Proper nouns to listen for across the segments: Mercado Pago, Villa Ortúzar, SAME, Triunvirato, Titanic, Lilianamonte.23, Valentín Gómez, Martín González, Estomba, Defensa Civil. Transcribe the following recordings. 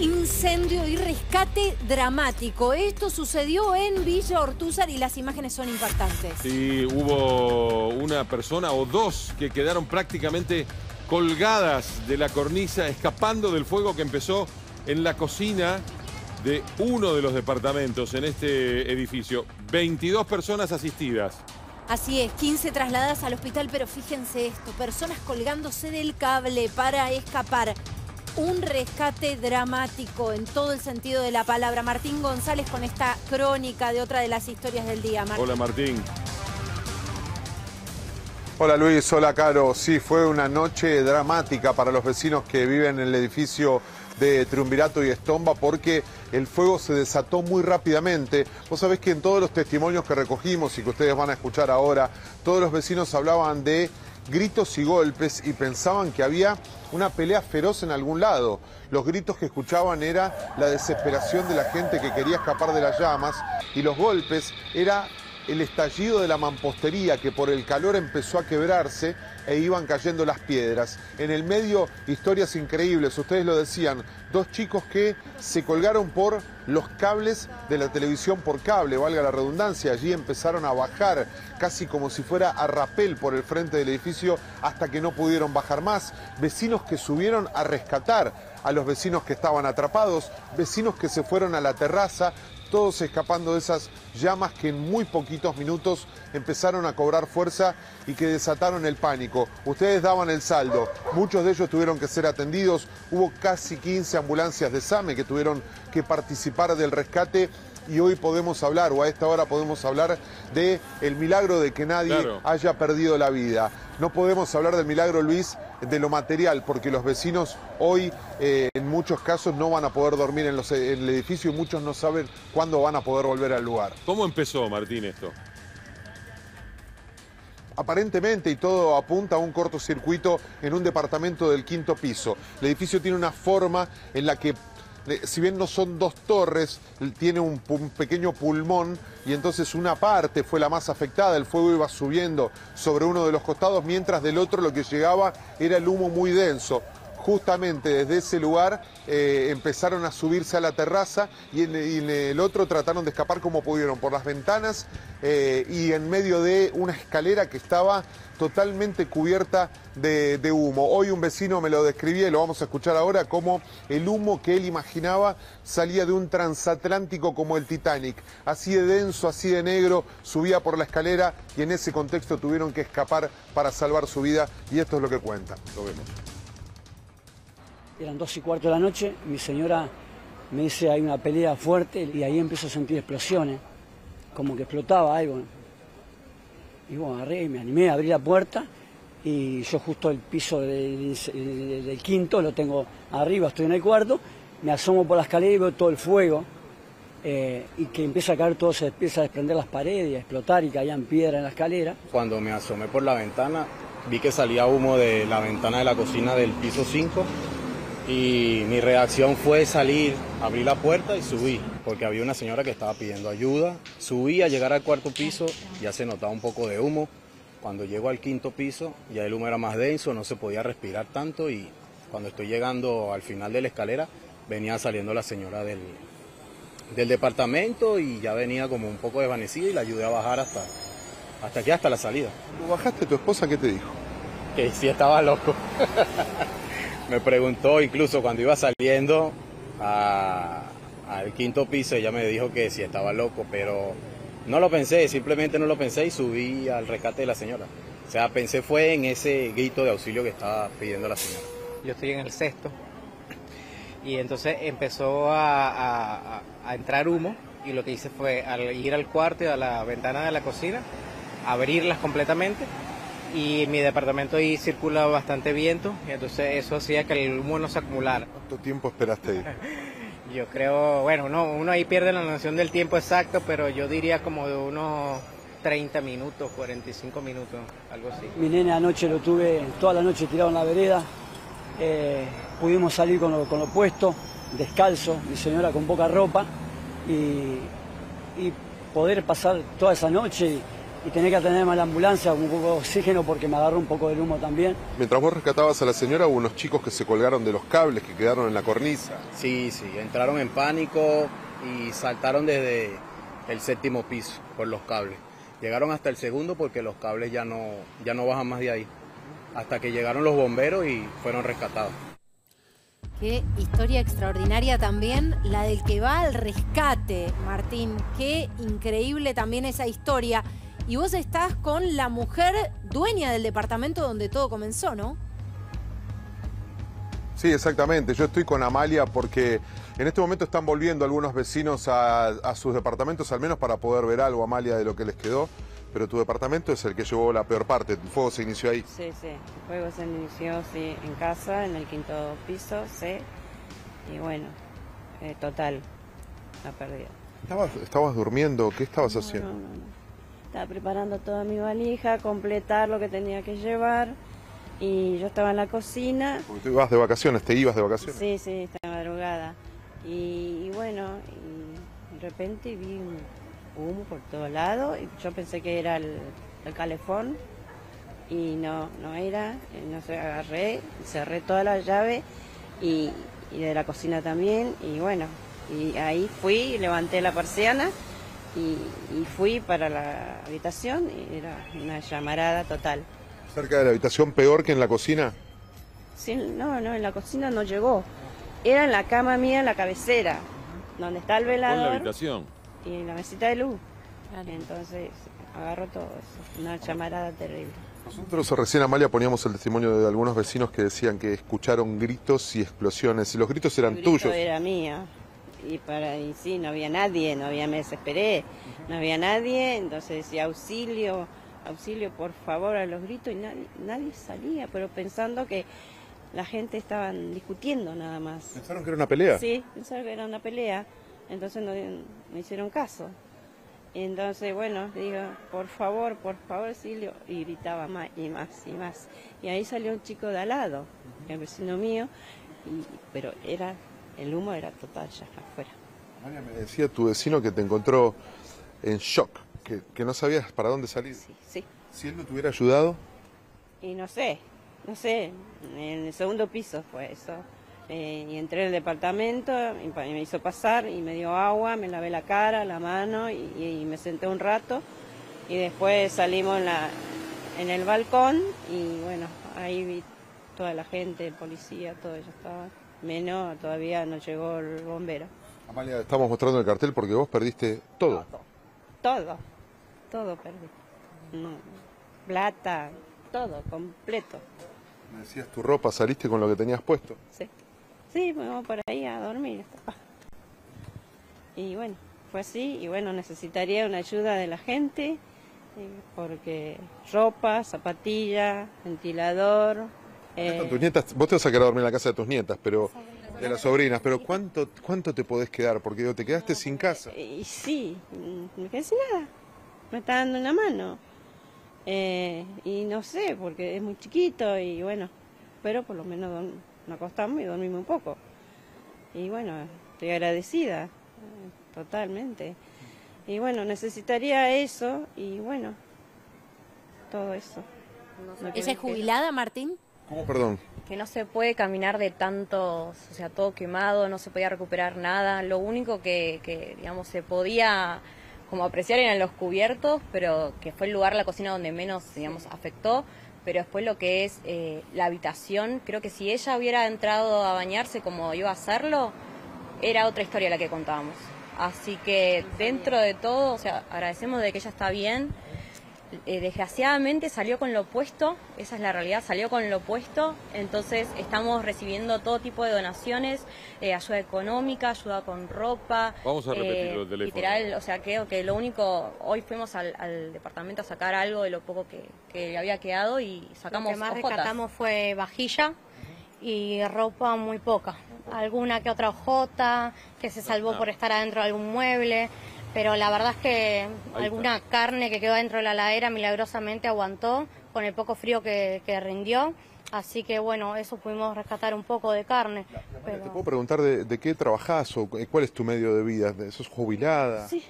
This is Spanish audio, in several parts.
Incendio y rescate dramático. Esto sucedió en Villa Ortúzar y las imágenes son impactantes. Sí, hubo una persona o dos que quedaron prácticamente colgadas de la cornisa, escapando del fuego que empezó en la cocina de uno de los departamentos en este edificio. 22 personas asistidas. Así es, 15 trasladadas al hospital, pero fíjense esto, personas colgándose del cable para escapar. Un rescate dramático en todo el sentido de la palabra. Martín González con esta crónica de otra de las historias del día. Martín. Hola, Martín. Hola, Luis. Hola, Caro. Sí, fue una noche dramática para los vecinos que viven en el edificio de Triunvirato y Estomba, porque el fuego se desató muy rápidamente. Vos sabés que en todos los testimonios que recogimos y que ustedes van a escuchar ahora, todos los vecinos hablaban de gritos y golpes y pensaban que había una pelea feroz en algún lado. Los gritos que escuchaban era la desesperación de la gente que quería escapar de las llamas, y los golpes era el estallido de la mampostería que por el calor empezó a quebrarse e iban cayendo las piedras. En el medio, historias increíbles, ustedes lo decían, dos chicos que se colgaron por los cables de la televisión por cable, valga la redundancia, allí empezaron a bajar casi como si fuera a rapel por el frente del edificio hasta que no pudieron bajar más. Vecinos que subieron a rescatar a los vecinos que estaban atrapados, vecinos que se fueron a la terraza, todos escapando de esas llamas que en muy poquitos minutos empezaron a cobrar fuerza y que desataron el pánico. Ustedes daban el saldo, muchos de ellos tuvieron que ser atendidos, hubo casi 15 ambulancias de SAME que tuvieron que participar del rescate, y hoy podemos hablar, o a esta hora podemos hablar, de el milagro de que nadie haya perdido la vida. No podemos hablar del milagro, Luis, de lo material, porque los vecinos hoy en muchos casos no van a poder dormir en el edificio y muchos no saben cuándo van a poder volver al lugar. ¿Cómo empezó, Martín, esto? Aparentemente, y todo apunta a un cortocircuito en un departamento del 5.º piso. El edificio tiene una forma en la que, si bien no son dos torres, tiene un pequeño pulmón, y entonces una parte fue la más afectada, el fuego iba subiendo sobre uno de los costados, mientras del otro lo que llegaba era el humo muy denso. Justamente desde ese lugar empezaron a subirse a la terraza y en el otro trataron de escapar como pudieron, por las ventanas y en medio de una escalera que estaba totalmente cubierta de humo. Hoy un vecino me lo describía, y lo vamos a escuchar ahora, como el humo que él imaginaba salía de un transatlántico como el Titanic. Así de denso, así de negro, subía por la escalera, y en ese contexto tuvieron que escapar para salvar su vida, y esto es lo que cuenta. Lo vemos. Eran 2:15 de la noche, mi señora me dice hay una pelea fuerte, y ahí empiezo a sentir explosiones, como que explotaba algo. Y bueno, agarré y me animé a abrir la puerta, y yo justo el piso del 5.º lo tengo arriba, estoy en el 4.º, me asomo por la escalera y veo todo el fuego, y que empieza a caer todo, se empieza a desprender las paredes, a explotar, y caían piedras en la escalera. Cuando me asomé por la ventana, vi que salía humo de la ventana de la cocina del piso 5, y mi reacción fue salir, abrir la puerta y subí, porque había una señora que estaba pidiendo ayuda. Subí, a llegar al 4.º piso, ya se notaba un poco de humo. Cuando llego al 5.º piso, ya el humo era más denso, no se podía respirar tanto, y cuando estoy llegando al final de la escalera, venía saliendo la señora del departamento, y ya venía como un poco desvanecida, y la ayudé a bajar hasta aquí, hasta la salida. ¿Cuando bajaste, tu esposa qué te dijo? Que sí estaba loco. Me preguntó, incluso cuando iba saliendo al 5.º piso, ella me dijo que sí estaba loco, pero no lo pensé, simplemente no lo pensé, y subí al rescate de la señora. O sea, pensé fue en ese grito de auxilio que estaba pidiendo la señora. Yo estoy en el 6.º, y entonces empezó a entrar humo, y lo que hice fue al ir al 4.º y a la ventana de la cocina, abrirlas completamente. Y en mi departamento ahí circula bastante viento, y entonces eso hacía que el humo no se acumulara. ¿Cuánto tiempo esperaste ahí? Yo creo, bueno, no, uno ahí pierde la noción del tiempo exacto, pero yo diría como de unos 30 minutos, 45 minutos, algo así. Mi nene anoche lo tuve toda la noche tirado en la vereda, pudimos salir con lo puesto, descalzo, mi señora con poca ropa, y poder pasar toda esa noche. y tenía que atenderme a la ambulancia con un poco de oxígeno porque me agarró un poco del humo también. Mientras vos rescatabas a la señora, hubo unos chicos que se colgaron de los cables que quedaron en la cornisa. Sí, sí, entraron en pánico y saltaron desde el 7º piso por los cables. Llegaron hasta el 2º porque los cables ya no bajan más de ahí. Hasta que llegaron los bomberos y fueron rescatados. Qué historia extraordinaria también, la del que va al rescate, Martín. Qué increíble también esa historia. Y vos estás con la mujer dueña del departamento donde todo comenzó, ¿no? Sí, exactamente. Yo estoy con Amalia porque en este momento están volviendo algunos vecinos a sus departamentos, al menos para poder ver algo, Amalia, de lo que les quedó. Pero tu departamento es el que llevó la peor parte, el fuego se inició ahí. Sí, sí, el fuego se inició sí, en casa, en el 5º piso, sí, y bueno, total, la pérdida. ¿Estabas durmiendo? ¿Qué estabas haciendo? No. Estaba preparando toda mi valija, completar lo que tenía que llevar, y yo estaba en la cocina. Porque tú ibas de vacaciones, ¿te ibas de vacaciones? Sí, sí, estaba madrugada, y bueno, y de repente vi un humo por todos lados, y yo pensé que era el calefón y no era, no sé, agarré, cerré toda la llave y de la cocina también y bueno, y ahí fui, levanté la persiana y fui para la habitación y era una llamarada total. ¿Cerca de la habitación peor que en la cocina? Sí, no, en la cocina no llegó, era en la cama mía, en la cabecera, donde está el velador. ¿En la habitación? Y en la mesita de luz, entonces agarró todo eso, una llamarada terrible. Nosotros recién, Amalia, poníamos el testimonio de algunos vecinos que decían que escucharon gritos y explosiones, y los gritos eran tuyos. El grito era mía, y sí, no había nadie, me desesperé, no había nadie, entonces decía auxilio, auxilio por favor a los gritos, y nadie salía, pero pensando que la gente estaban discutiendo nada más. ¿Pensaron que era una pelea? Sí, pensaron que era una pelea. Entonces no hicieron caso. Entonces, bueno, digo, por favor, Silvio. Y gritaba más y más y más. Y ahí salió un chico de al lado, el vecino mío, pero el humo era total ya afuera. María, me decía tu vecino que te encontró en shock, que no sabías para dónde salir. Sí, sí. ¿Si él no te hubiera ayudado? Y no sé, en el 2º piso fue eso. Y entré en el departamento, y me hizo pasar, y me dio agua, me lavé la cara, la mano, y me senté un rato. Y después salimos en el balcón, y bueno, ahí vi toda la gente, el policía, todo eso estaba. Menos, todavía no llegó el bombero. Amalia, estamos mostrando el cartel porque vos perdiste todo. Todo perdí. No, plata, todo, completo. Me decías tu ropa, saliste con lo que tenías puesto. Sí. Sí, fuimos por ahí a dormir. Y bueno, fue así. Y bueno, necesitaría una ayuda de la gente, porque ropa, zapatilla, ventilador. Con tus nietas, vos te vas a quedar a dormir en la casa de tus nietas, pero de las sobrinas. Pero ¿cuánto te podés quedar? Porque digo, te quedaste sin casa. Y sí, me quedé sin nada. Me está dando una mano. Y no sé, porque es muy chiquito y bueno, pero por lo menos nos acostamos y dormimos un poco. Y bueno, estoy agradecida, totalmente. Y bueno, necesitaría eso y bueno, todo eso. ¿Ella es jubilada, Martín? ¿Cómo, perdón? Que no se puede caminar de tanto, o sea, todo quemado, no se podía recuperar nada. Lo único que digamos, se podía como apreciar eran los cubiertos, pero que fue el lugar, la cocina, donde menos, digamos, afectó. Pero después lo que es la habitación, creo que si ella hubiera entrado a bañarse como iba a hacerlo, era otra historia la que contábamos. Así que dentro de todo, o sea, agradecemos de que ella está bien. Desgraciadamente salió con lo opuesto, esa es la realidad, salió con lo opuesto. Entonces estamos recibiendo todo tipo de donaciones, ayuda económica, ayuda con ropa. Vamos a repetirlo, el teléfono. Literal, o sea, creo que lo único, hoy fuimos al departamento a sacar algo de lo poco que había quedado y sacamos. Lo que más rescatamos fue vajilla y ropa muy poca. Alguna que otra hojota que se salvó por estar adentro de algún mueble. Pero la verdad es que alguna carne que quedó dentro de la heladera milagrosamente aguantó con el poco frío que rindió. Así que bueno, eso pudimos rescatar un poco de carne. Pero te puedo preguntar de qué trabajás o cuál es tu medio de vida. ¿Sos jubilada? Sí,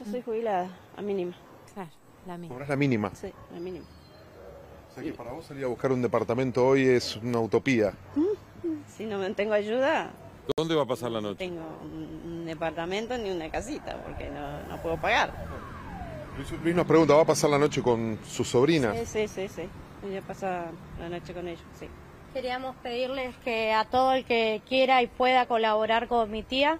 yo soy jubilada, a mínima. Claro. La mínima. ¿Cobrás la mínima? Sí, la mínima. O sea que para vos salir a buscar un departamento hoy es una utopía. Si no tengo ayuda... ¿Dónde va a pasar la noche? No tengo un departamento ni una casita porque no puedo pagar. Luis nos pregunta, ¿va a pasar la noche con su sobrina? Sí, sí, sí. Ella pasa la noche con ellos, sí. Queríamos pedirles que a todo el que quiera y pueda colaborar con mi tía,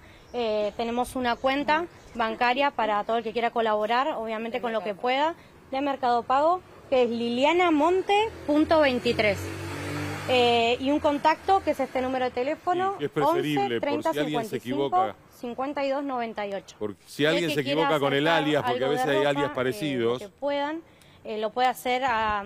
tenemos una cuenta bancaria para todo el que quiera colaborar, obviamente con lo que pueda, de Mercado Pago, que es Lilianamonte.23. Y un contacto que es este número de teléfono, sí, es preferible 11 30 por si alguien 55, se equivoca 5298. Porque si alguien se equivoca con el alias, porque a veces hay alias parecidos, que puedan, lo puede hacer a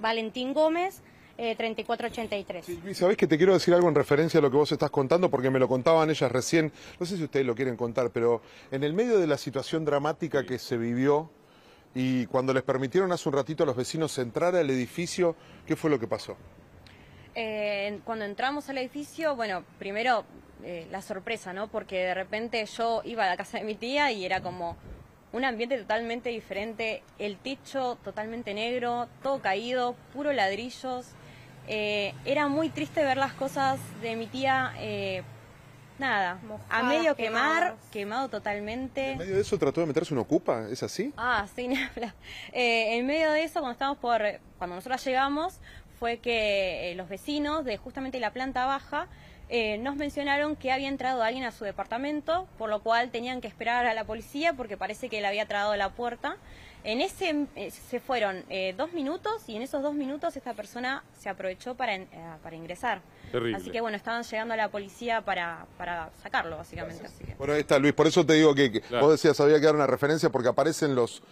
Valentín Gómez 3483. Sí, Luis, ¿sabés que te quiero decir algo en referencia a lo que vos estás contando? Porque me lo contaban ellas recién, no sé si ustedes lo quieren contar, pero en el medio de la situación dramática que se vivió y cuando les permitieron hace un ratito a los vecinos entrar al edificio, ¿qué fue lo que pasó? Cuando entramos al edificio, bueno, primero la sorpresa, ¿no? Porque de repente yo iba a la casa de mi tía y era como un ambiente totalmente diferente, el techo totalmente negro, todo caído, puro ladrillos. Era muy triste ver las cosas de mi tía, nada, mojadas, a medio quemar, quemado totalmente. ¿En medio de eso trató de meterse un ocupa? ¿Es así? Ah, sí, en medio de eso, cuando nosotros llegamos, fue que los vecinos de justamente la planta baja nos mencionaron que había entrado alguien a su departamento, por lo cual tenían que esperar a la policía porque parece que le había trabado la puerta. Se fueron 2 minutos y en esos 2 minutos esta persona se aprovechó para ingresar. Terrible. Así que bueno, estaban llegando a la policía para sacarlo básicamente. Así que... Bueno, ahí está, Luis, por eso te digo que vos decías había que dar una referencia porque aparecen los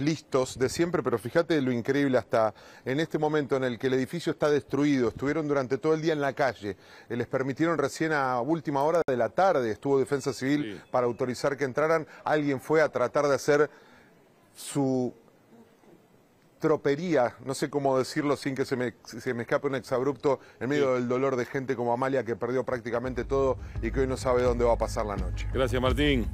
listos de siempre, pero fíjate lo increíble hasta en este momento en el que el edificio está destruido, estuvieron durante todo el día en la calle, les permitieron recién a última hora de la tarde, estuvo Defensa Civil para autorizar que entraran, alguien fue a tratar de hacer su tropería, no sé cómo decirlo sin que se me escape un exabrupto en medio del dolor de gente como Amalia que perdió prácticamente todo y que hoy no sabe dónde va a pasar la noche. Gracias, Martín.